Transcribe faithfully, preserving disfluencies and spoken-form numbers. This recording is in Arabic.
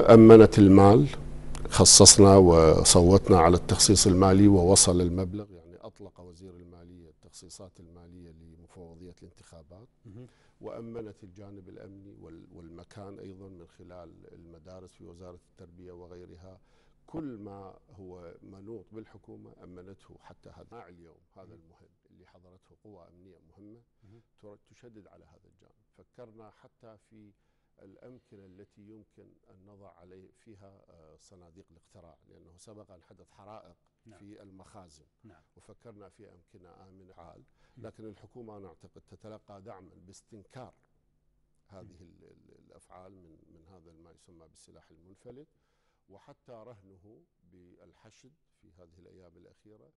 أمنت المال، خصصنا وصوتنا على التخصيص المالي ووصل المبلغ. يعني أطلق وزير المالية التخصيصات المالية لمفوضية الانتخابات، وأمنت الجانب الأمني والمكان أيضا من خلال المدارس في وزارة التربية وغيرها. كل ما هو منوط بالحكومة أمنته حتى هذا اليوم. هذا المهم اللي حضرته قوى أمنية مهمة تشدد على هذا الجانب. فكرنا حتى في الأمكنة التي يمكن أن نضع عليه فيها صناديق الاقتراع، لأنه سبق أن حدث حرائق في المخازن، وفكرنا في أمكنة آمنة عال. لكن الحكومة أنا أعتقد تتلقى دعما باستنكار هذه الأفعال من من هذا ما يسمى بالسلاح المنفلت، وحتى رهنه بالحشد في هذه الأيام الأخيرة.